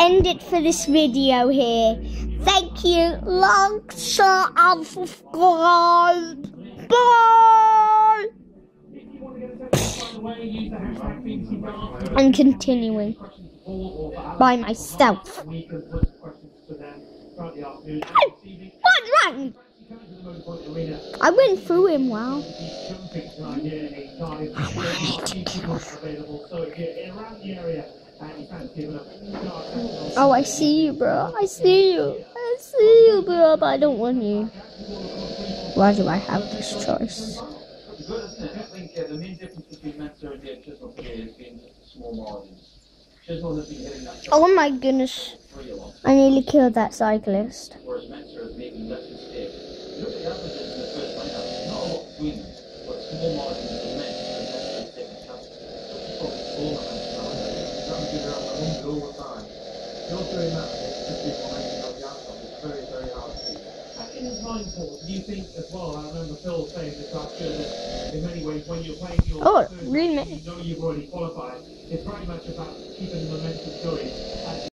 end it for this video here. Thank you. Like, share and subscribe. Bye. I'm continuing by myself. One round. I went through him well. Oh, I see you, bro. I see you. I see you, bro, but I don't want you. Why do I have this choice? The main difference between Manchester and Chisholm today has been small margins. Chisholm has been hitting that. Oh my goodness. I nearly killed that cyclist. Whereas Manchester is making less mistakes. Look at the averages in the first line up. Not a lot of wins, but small margins for Manchester and Manchester is taking chances. So it's all on Manchester. It's not good around the home goal with time. Not very much. It's just been behind the outcome. It's very, very hard to see. In his mindful, do you think as well? I remember Phil saying this last year that in many ways when you're playing your third, you know you've already qualified. It's very much about keeping the momentum going.